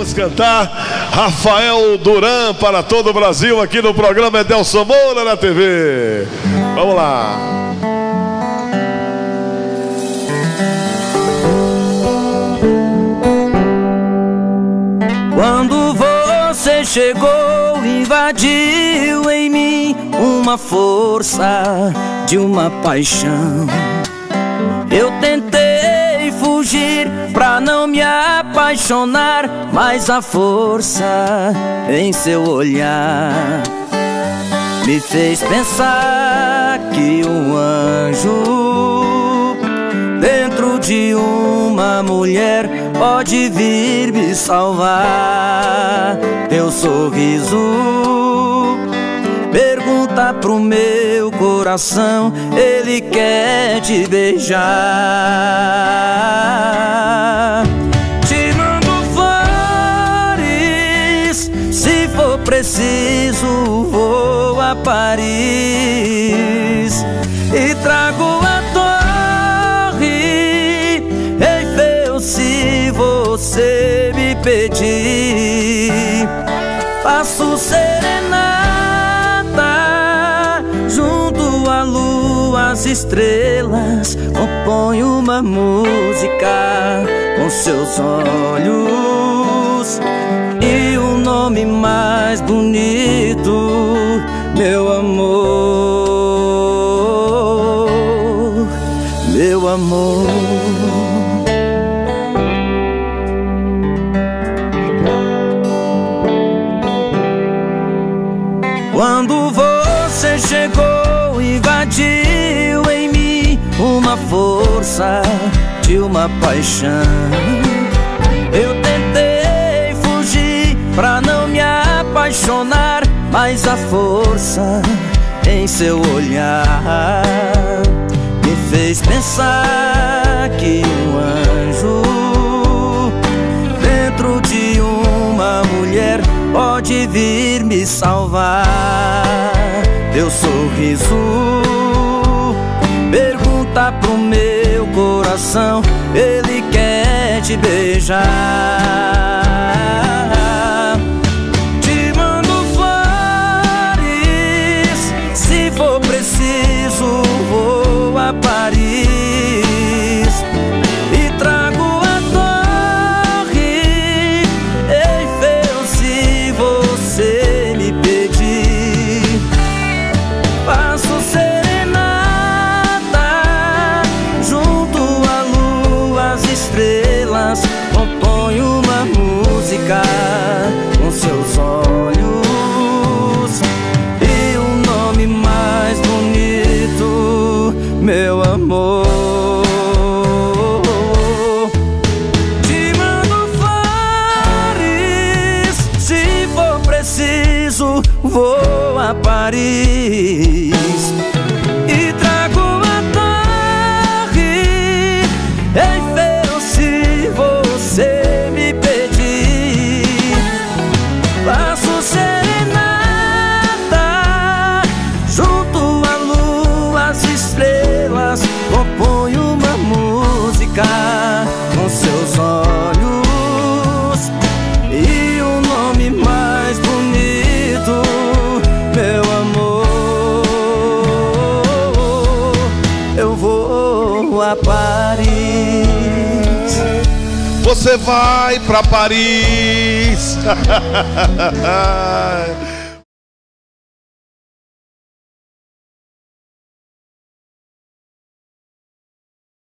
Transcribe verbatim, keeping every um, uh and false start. vamos cantar Rafael Duran para todo o Brasil aqui no programa Edelson Moura na T V. Vamos lá. Quando você chegou, invadiu em mim uma força de uma paixão. Eu tentei fugir pra não me apaixonar, mas a força em seu olhar me fez pensar que um anjo dentro de uma mulher pode vir me salvar. Teu sorriso pergunta pro meu coração, ele quer te beijar. Te mando flores, se for preciso vou a Paris e trago a torre Eiffel se você me pedir. Faço serenata junto à lua, as estrelas componho uma música com seus olhos e o nome mais bonito, meu amor, meu amor. Quando você chegou, invadiu em mim uma força de uma paixão. Eu tentei fugir pra não me apaixonar, mas a força em seu olhar me fez pensar que um anjo dentro de uma mulher pode vir me salvar. Teu sorriso pergunta pro meu coração, ele quer te beijar. Te mando flores, se for preciso vou a Paris e trago com seus olhos e um nome mais bonito, meu amor. Te mando flores, se for preciso vou a Paris e trago a torre Eiffel se você com seus olhos e o nome mais bonito, meu amor. Eu vou a Paris. Você vai pra Paris.